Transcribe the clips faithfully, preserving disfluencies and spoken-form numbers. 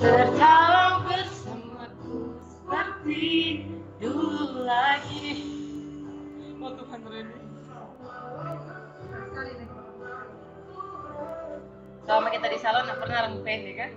tertawa bersamaku seperti dulu lagi. Oh Tuhan, berani. Selama kita di salon tak pernah rambut pendek kan?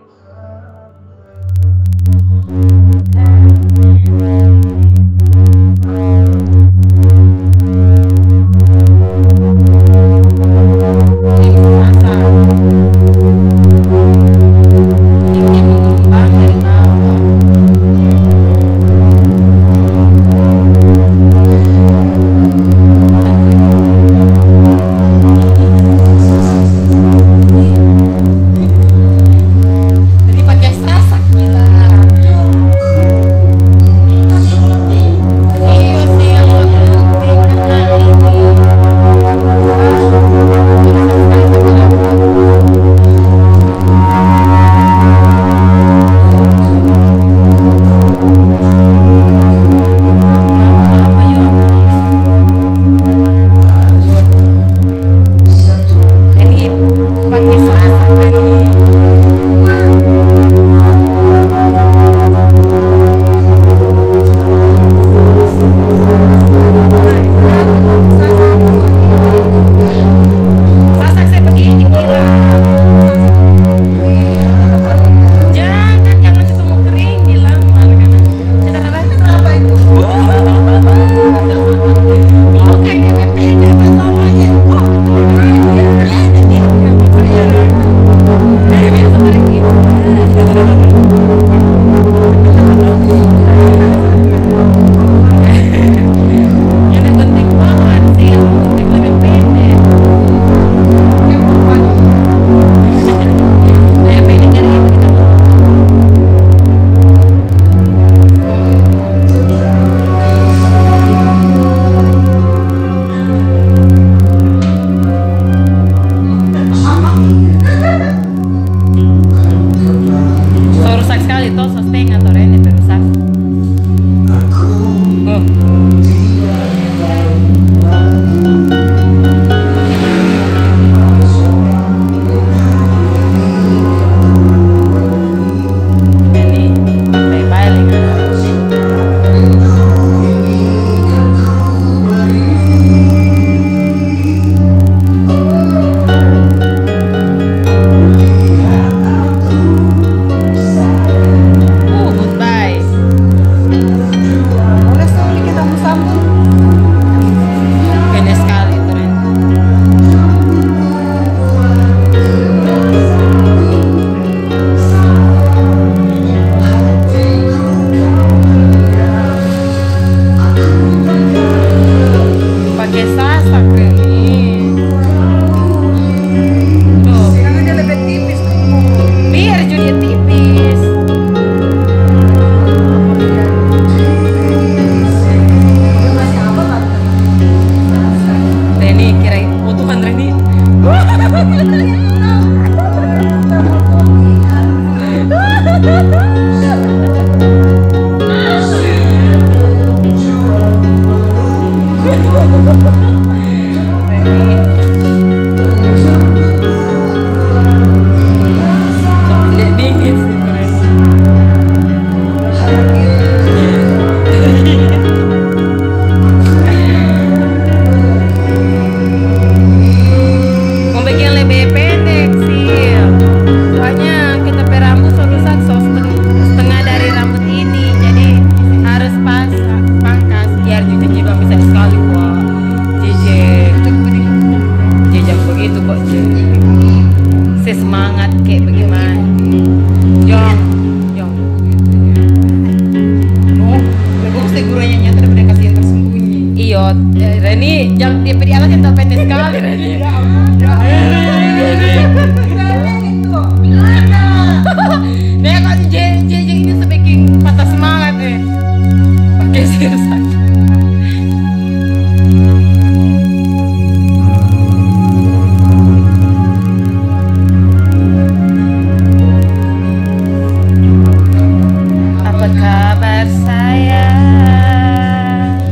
Saya. Apa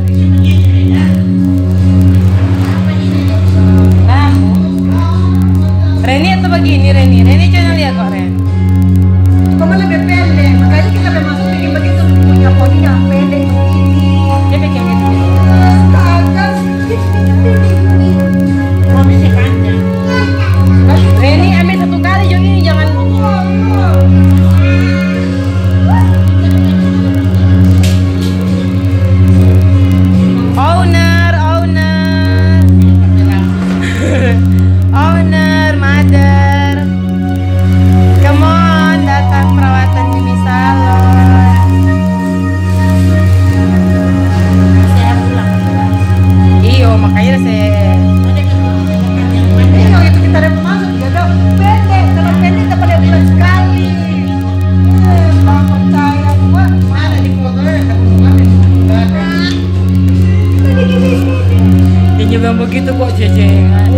ini? Nah, gitu kok jejengan.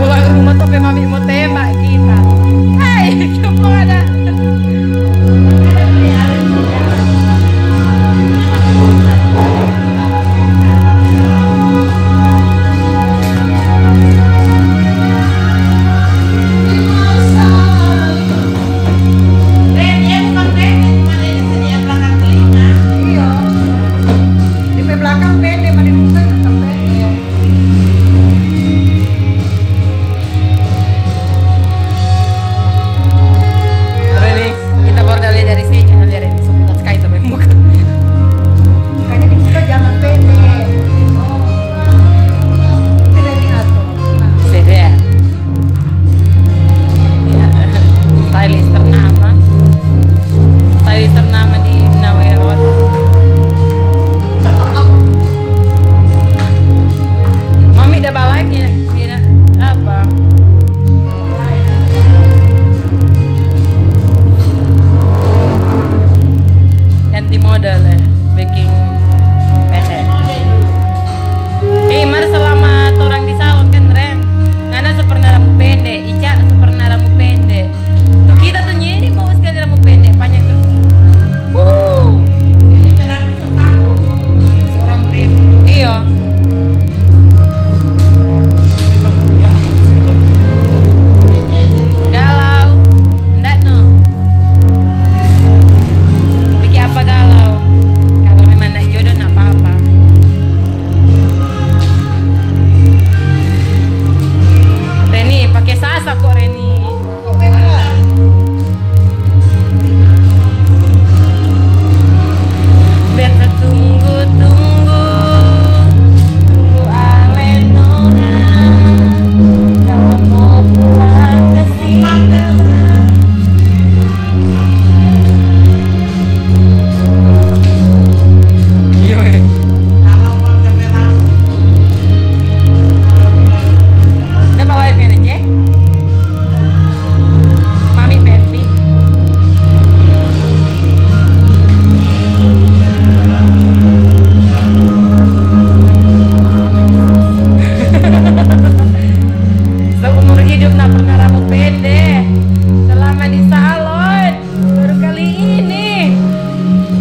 Pulang ke rumah tapi mami mau tembak kita. Hai, kamu ada. Thank you.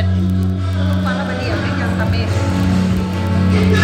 Internet untuk malam ini yang yang kami yang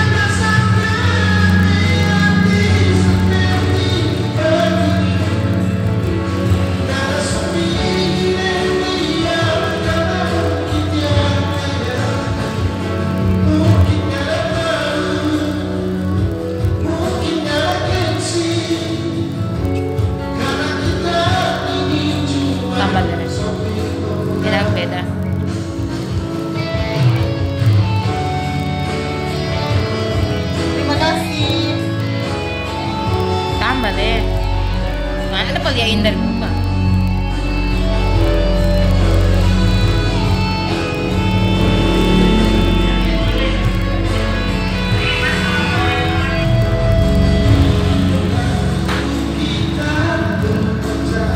dari muka.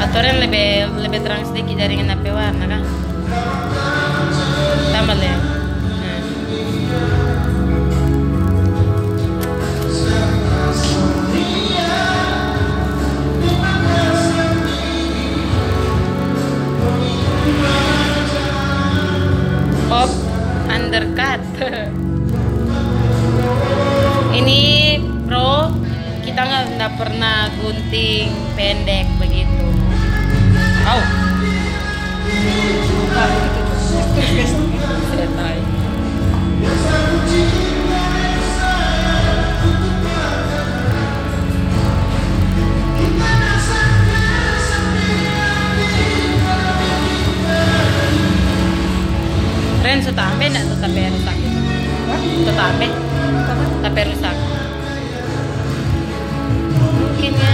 Aturnya lebih lebih terang sedikit jaringan H P warna kan. Tambah deh. Undercut. Ini pro, kita nggak pernah gunting pendek begitu. Wow. Ren sudah ambil enggak tuh tapi rusak gitu. Sudah ambil tapi rusak. Mungkin ya.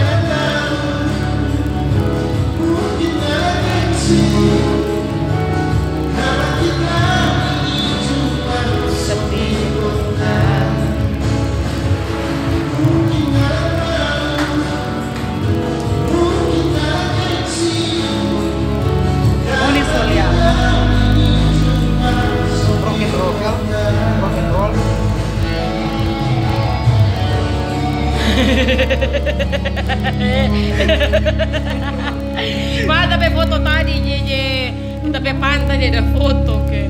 Ma tapi foto tadi jeje, tapi pantai ada foto ke.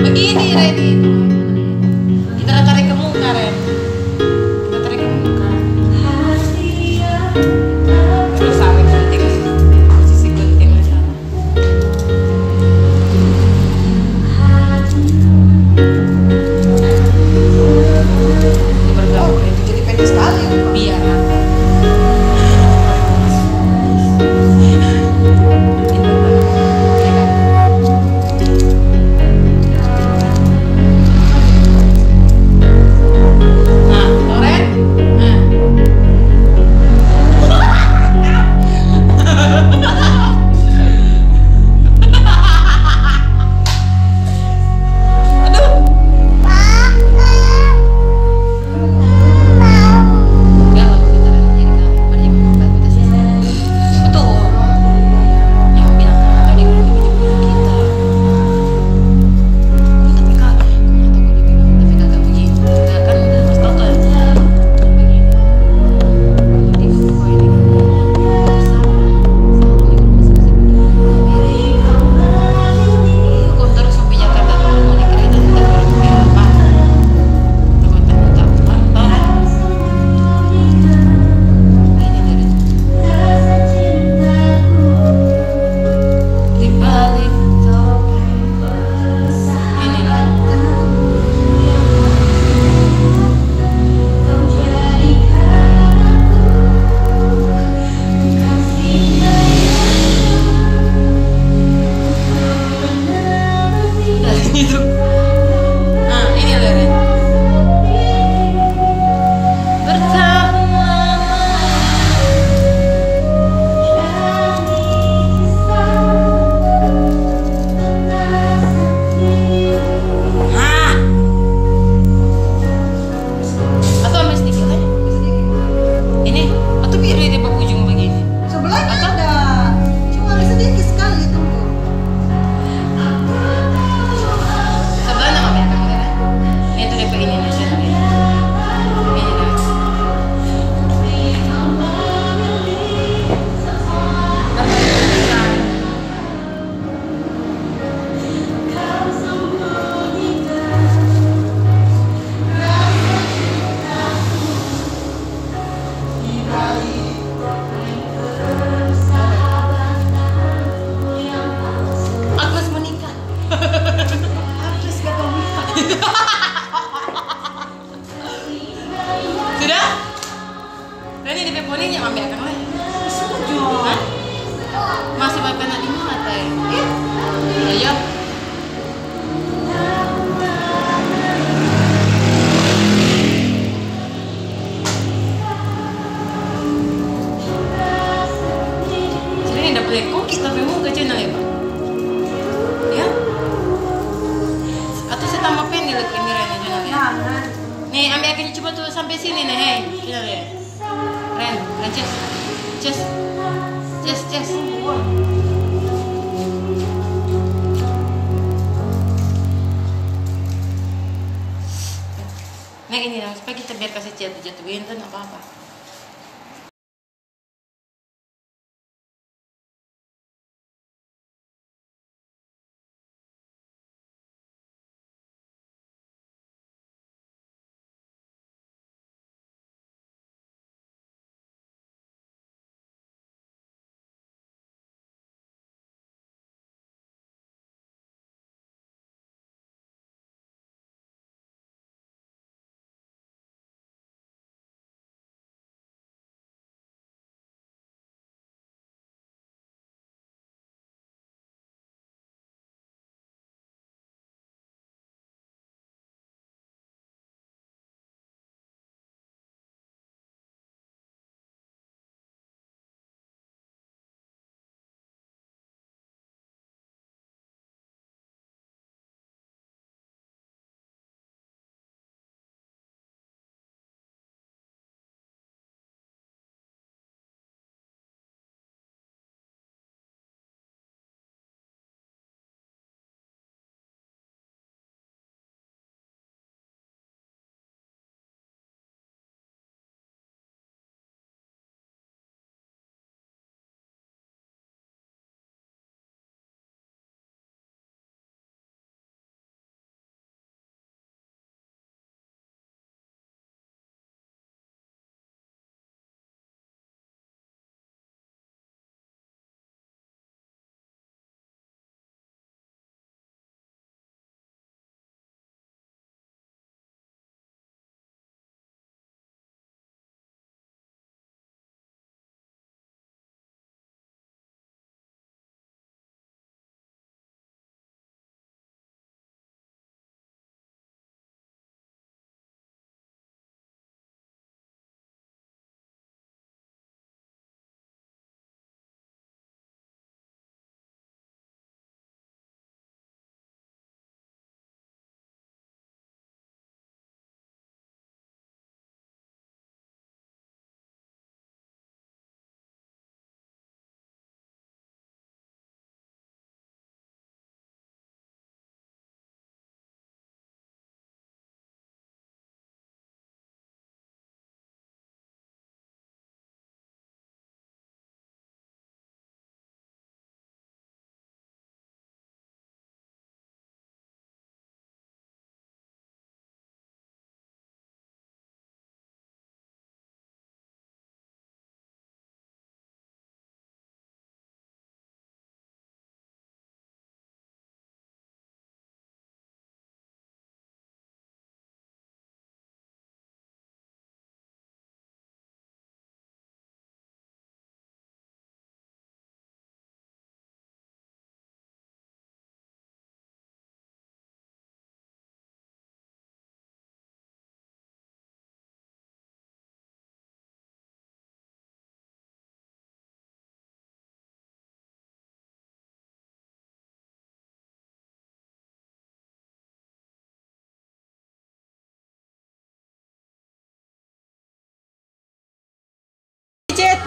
Begini, Reni. Kita tarik ke muka, Ren. Kita tarik ke muka. Terus sampai gunting. Posisi guntingnya sama. Ini berbau, itu jadi pendek sekali. Biar jatuhin tuh nggak apa-apa.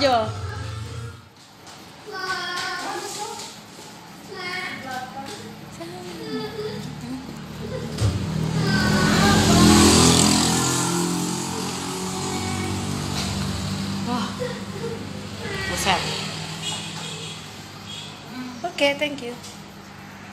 Jo. Wah, buset. Oke, okay, thank you.